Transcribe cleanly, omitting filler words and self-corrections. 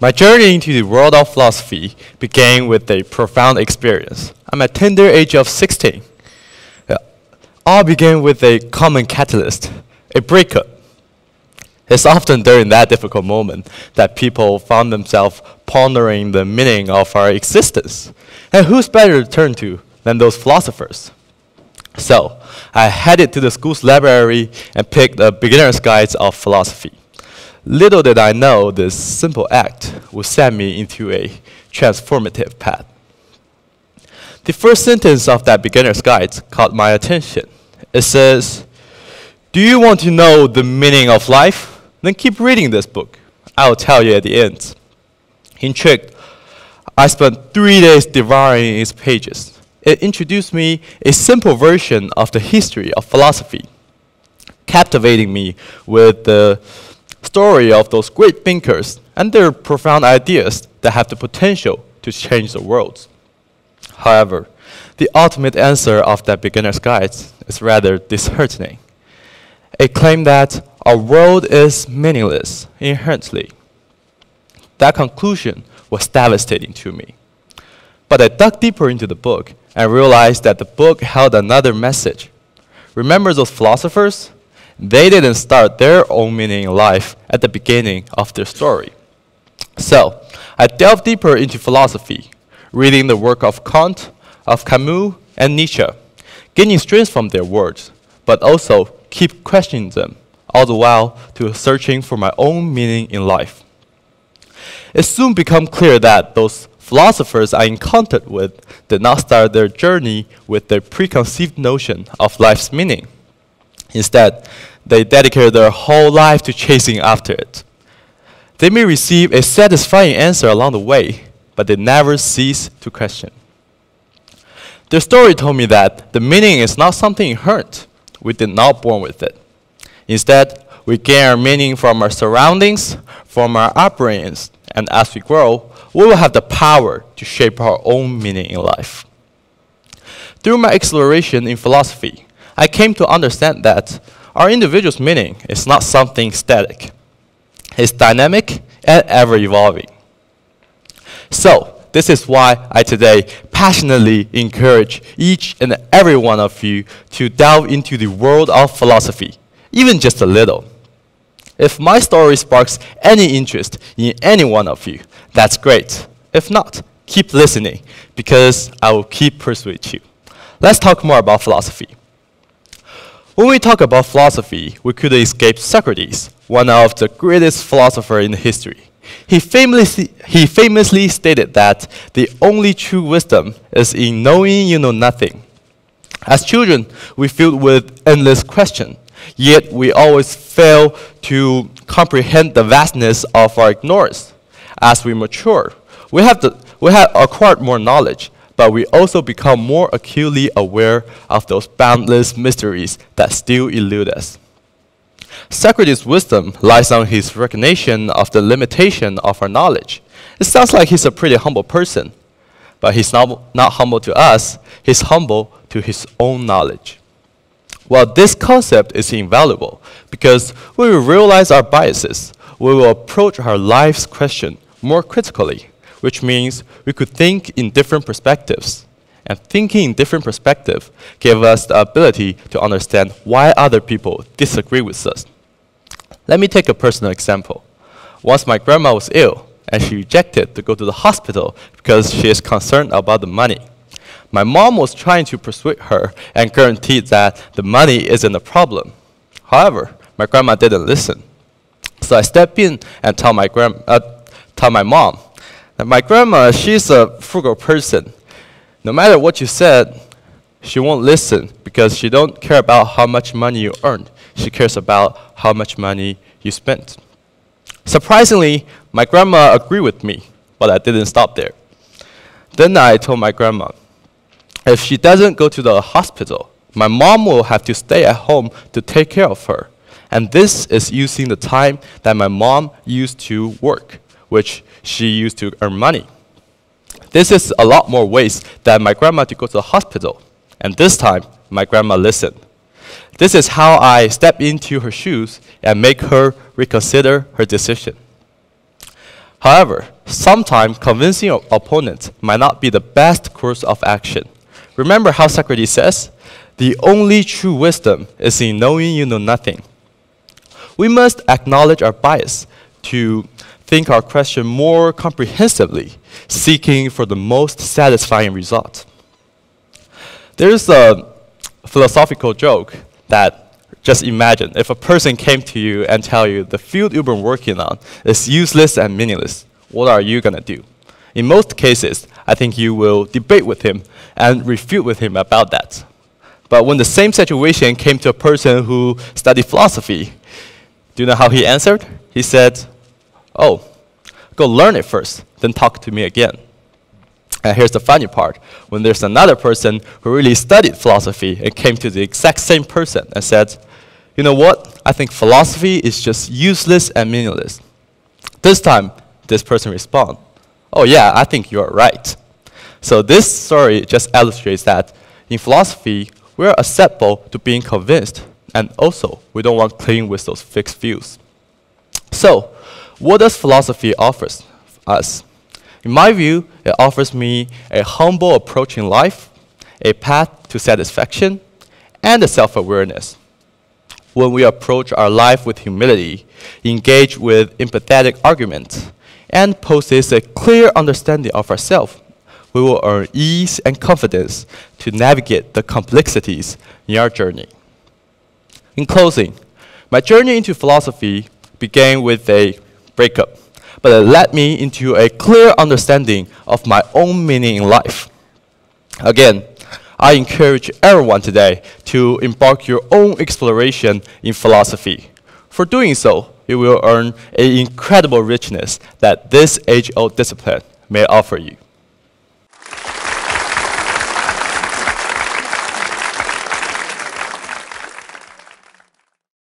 My journey into the world of philosophy began with a profound experience. I'm at the tender age of 16. All began with a common catalyst, a breakup. It's often during that difficult moment that people found themselves pondering the meaning of our existence. And who's better to turn to than those philosophers? So, I headed to the school's library and picked a beginner's guide of philosophy. Little did I know this simple act would send me into a transformative path. The first sentence of that beginner's guide caught my attention. It says, "Do you want to know the meaning of life? Then keep reading this book. I'll tell you at the end." Intrigued, I spent 3 days devouring its pages. It introduced me a simple version of the history of philosophy, captivating me with the story of those great thinkers and their profound ideas that have the potential to change the world. However, the ultimate answer of that beginner's guide is rather disheartening. It claimed that our world is meaningless inherently. That conclusion was devastating to me. But I dug deeper into the book and realized that the book held another message. Remember those philosophers? They didn't start their own meaning in life at the beginning of their story. So, I delved deeper into philosophy, reading the work of Kant, of Camus, and Nietzsche, gaining strength from their words, but also keep questioning them, all the while to searching for my own meaning in life. It soon became clear that those philosophers I encountered with did not start their journey with their preconceived notion of life's meaning. Instead, they dedicated their whole life to chasing after it. They may receive a satisfying answer along the way, but they never cease to question. Their story told me that the meaning is not something inherent. We did not born with it. Instead, we gain our meaning from our surroundings, from our upbringings, and as we grow, we will have the power to shape our own meaning in life. Through my exploration in philosophy, I came to understand that our individual's meaning is not something static. It's dynamic and ever-evolving. So, this is why I today passionately encourage each and every one of you to delve into the world of philosophy, even just a little. If my story sparks any interest in any one of you, that's great. If not, keep listening, because I will keep pursuing you. Let's talk more about philosophy. When we talk about philosophy, we couldn't escape Socrates, one of the greatest philosophers in history. He famously stated that the only true wisdom is in knowing you know nothing. As children, we're filled with endless questions, yet we always fail to comprehend the vastness of our ignorance. As we mature, we have acquired more knowledge, but we also become more acutely aware of those boundless mysteries that still elude us. Socrates' wisdom lies on his recognition of the limitation of our knowledge. It sounds like he's a pretty humble person, but he's not humble to us, he's humble to his own knowledge. Well, this concept is invaluable because when we realize our biases, we will approach our life's question more critically, which means we could think in different perspectives. And thinking in different perspectives gave us the ability to understand why other people disagree with us. Let me take a personal example. Once my grandma was ill, and she rejected to go to the hospital because she is concerned about the money. My mom was trying to persuade her and guaranteed that the money isn't a problem. However, my grandma didn't listen. So I stepped in and told my mom that my grandma, she's a frugal person. No matter what you said, she won't listen because she don't care about how much money you earned. She cares about how much money you spent. Surprisingly, my grandma agreed with me, but I didn't stop there. Then I told my grandma, if she doesn't go to the hospital, my mom will have to stay at home to take care of her. And this is using the time that my mom used to work, which she used to earn money. This is a lot more waste than my grandma to go to the hospital. And this time, my grandma listened. This is how I step into her shoes and make her reconsider her decision. However, sometimes convincing your opponent might not be the best course of action. Remember how Socrates says, "The only true wisdom is in knowing you know nothing." We must acknowledge our bias to think our question more comprehensively, seeking for the most satisfying result. There's a philosophical joke that, just imagine, if a person came to you and tell you the field you've been working on is useless and meaningless, what are you going to do? In most cases, I think you will debate with him and refute with him about that. But when the same situation came to a person who studied philosophy, do you know how he answered? He said, "Oh, go learn it first, then talk to me again." And here's the funny part. When there's another person who really studied philosophy and came to the exact same person and said, "You know what? I think philosophy is just useless and meaningless." This time, this person responds, "Oh yeah, I think you're right." So this story just illustrates that in philosophy, we're acceptable to being convinced, and also we don't want clinging with those fixed views. So what does philosophy offer us? In my view, it offers me a humble approach in life, a path to satisfaction, and a self-awareness. When we approach our life with humility, engage with empathetic argument, and possess a clear understanding of ourselves, we will earn ease and confidence to navigate the complexities in our journey. In closing, my journey into philosophy began with a breakup, but it led me into a clear understanding of my own meaning in life. Again, I encourage everyone today to embark your own exploration in philosophy. For doing so, you will earn an incredible richness that this age-old discipline may offer you.